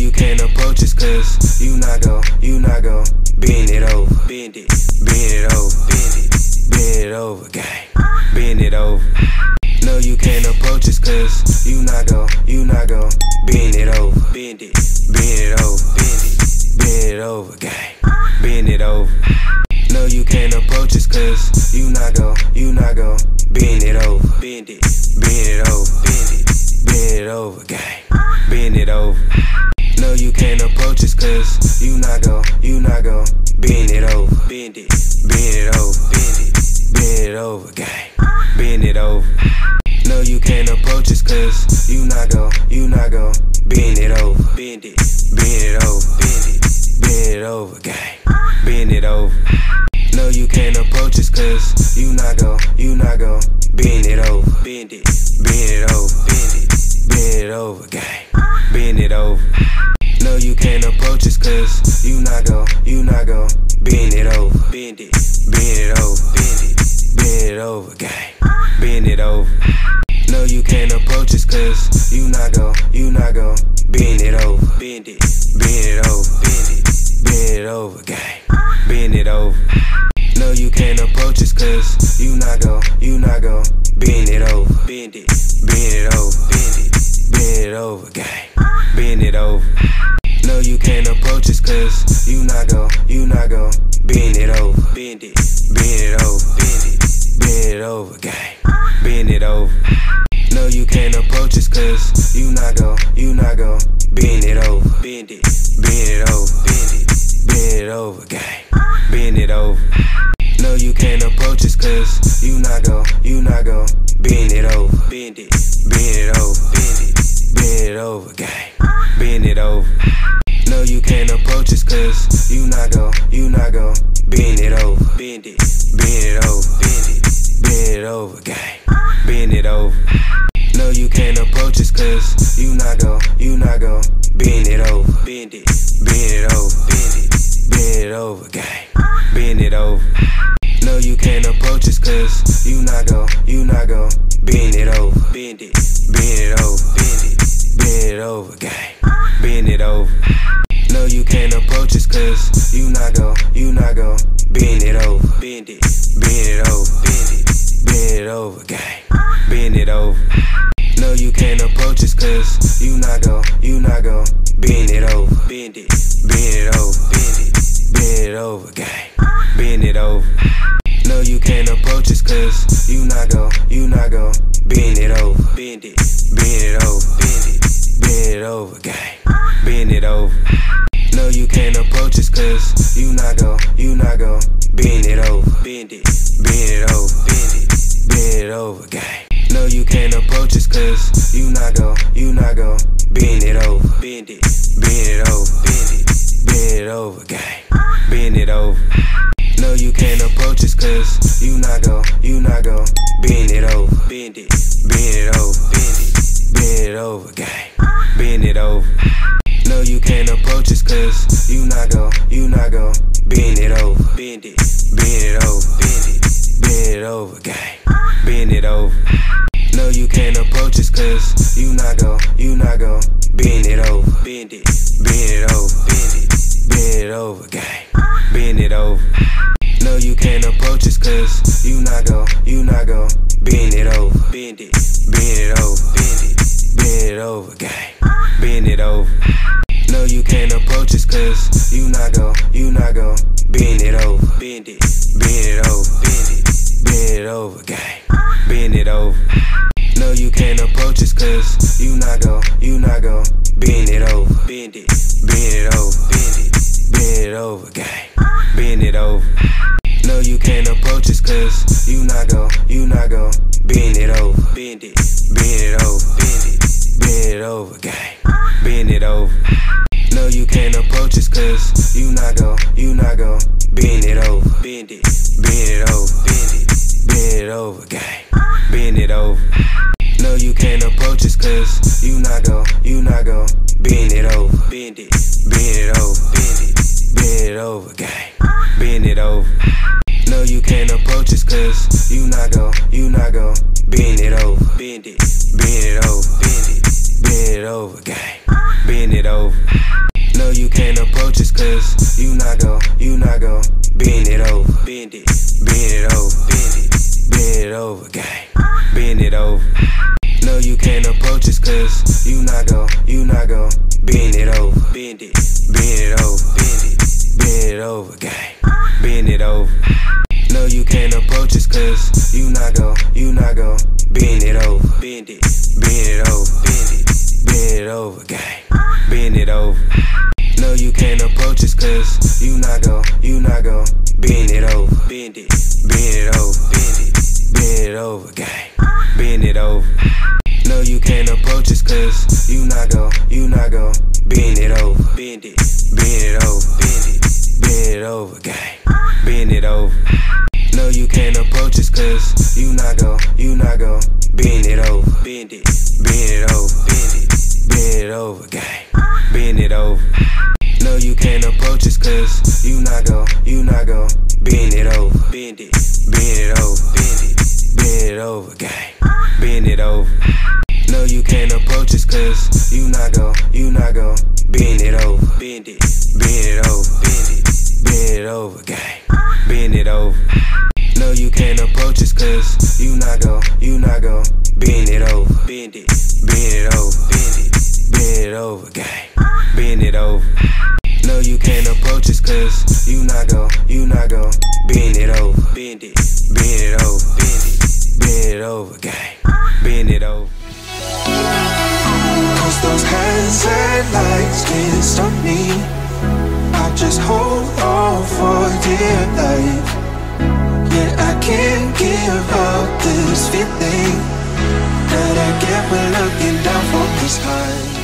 you can't approach us, cause you not gon' bend it over. Bend it, bend it over. Bend it over, gang. Bend it over. No, you can't approach us, cause you not gon' bend it over. Bend it, bend it over. Bend it over, gang. Bend it over. No, you can't approach us, cause you not gon' bend it over. Bend it, bend it over. Bend it over, gang. Bend it over. No, you can't approach us, cause you not gon' bend it over. Bend it, bend it over. Bend it over, gang. Bend it over. No, you can't approach us, cause you not gon' bend it over. Bend it, bend it over. Bend it over, gang. Bend it over. No, you can't approach us, cause you not gon' bend it over. Bend it, bend it over. Bend it over, gang. Bend it over. No, you can't approach us, cause you not gon' bend it over. Bend it, bend it over. Bend it over, gang. Bend it over. No, you can't approach us, cause you not gon' bend it over. Bend it, bend it over. Bend it over, gang. Bend it over. No, you can't approach us, cause you not gon' bend it over. Bend it, bend it over. Bend it over, gang. Bend it over. No, you can't approach us, cause you not gon' bend it over. Bend it, bend it over. Bend it over, gang. Bend it over. No, you can't approach us, cause you not gon' bend it over. Bend it, bend it over. Bend it over, gang. Bend it over. No, you can't approach us, cause you not gon' bend it over. Bend it, bend it over. Bend it over, gang. Bend it over. No, you can't approach us, cause you not gon' bend it over. Bend it, bend it over. Bend it over, gang. Bend it over. No, you can't approach us, cause you not gon' bend it over. Bend it, bend it over. Bend it over, gang. Bend it over. No, you can't approach us, cause you not gon' bend it over. Bend it, bend it over. Bend it over, gang. Bend it over. No, you can't approach us, cause you not gon' bend it over. Bend it, bend it over. Bend it over, gang. Bend it over. No, you can't approach us, cause you not gon' bend it over. Bend it, bend it over. Bend it over, gang. Bend it over. No, you can't approach us, cause you not gon' bend it over. Bend it, bend it over. Bend it over, gang. Bend it over. No, you can't approach us, cause you not gon' bend it over. Bend it, bend it over. Bend it over, gang. No, you can't approach us, cause you not gon' bend it over. Bend it, bend it over. Bend it over, gang. Bend it over. No, you can't approach us, cause you not gon' bend it over. Bend it, bend it over. Bend it over, gang. Bend it over. No, you can't approach us, cause you not gon' bend it over. Bend it, bend it over. Bend it over, gang. Bend it over. No, you can't approach us, cause you not gon' bend it over. Bend it, bend it over. Bend it over, gang. Bend it over. No, you can't approach us, cause you not gon' bend it over. Bend it, bend it over. Bend it over, gang. Bend it over. No, you can't approach us, cause you not gon' bend it over. Bend it, bend it over. Bend it over, gang. Bend it over. No, you can't approach us, cause you not gon' bend it over. Bend it, bend it over. Bend it over, gang. Bend it over. No, you can't approach us, cause you not gon' bend it over. Bend it, bend it over. Bend it over, gang. Bend it over. No, you can't approach us, cause you not gon' bend it over. Bend it, bend it over. Bend it over, gang. Bend it over. No, you can't approach us, cause you not gon' bend it over. Bend it, bend it over. Bend it over, gang. Bend it over. No, you can't approach us, cause you not gon' bend it over. Bend it, bend it over. Bend it over, gang. Bend it over. over, gang. Bend it over. No, you can't approach us, cause you not gon' bend it over. Bend it over, gang. Bend it over. No, you can't approach us, cause you not gon' bend it over. Bend it over, gang. Bend it over. No, you can't approach us, cause you not gon' bend it over. Bend it over, gang. Bend it over. No, you can't approach us, cause you not gon' bend it over. Bend it over, gang. Bend it over. No, you can't approach us, cause you not gon' bend it over. Bend it over, gang. Bend it over. No, you can't approach us, cause you not gon' bend it over. Bend it over, gang. Bend it over. No, you can't approach us, cause you not gon' bend it over. Bend it over, gang. Bend it over. No, you can't approach us, cause you not gon' bend it over. Bend it over, gang. Bend it over. Cause those hands and lights can't stop me. I just hold on for dear life. Yeah, I can't give up this feeling that I get when looking down from this high.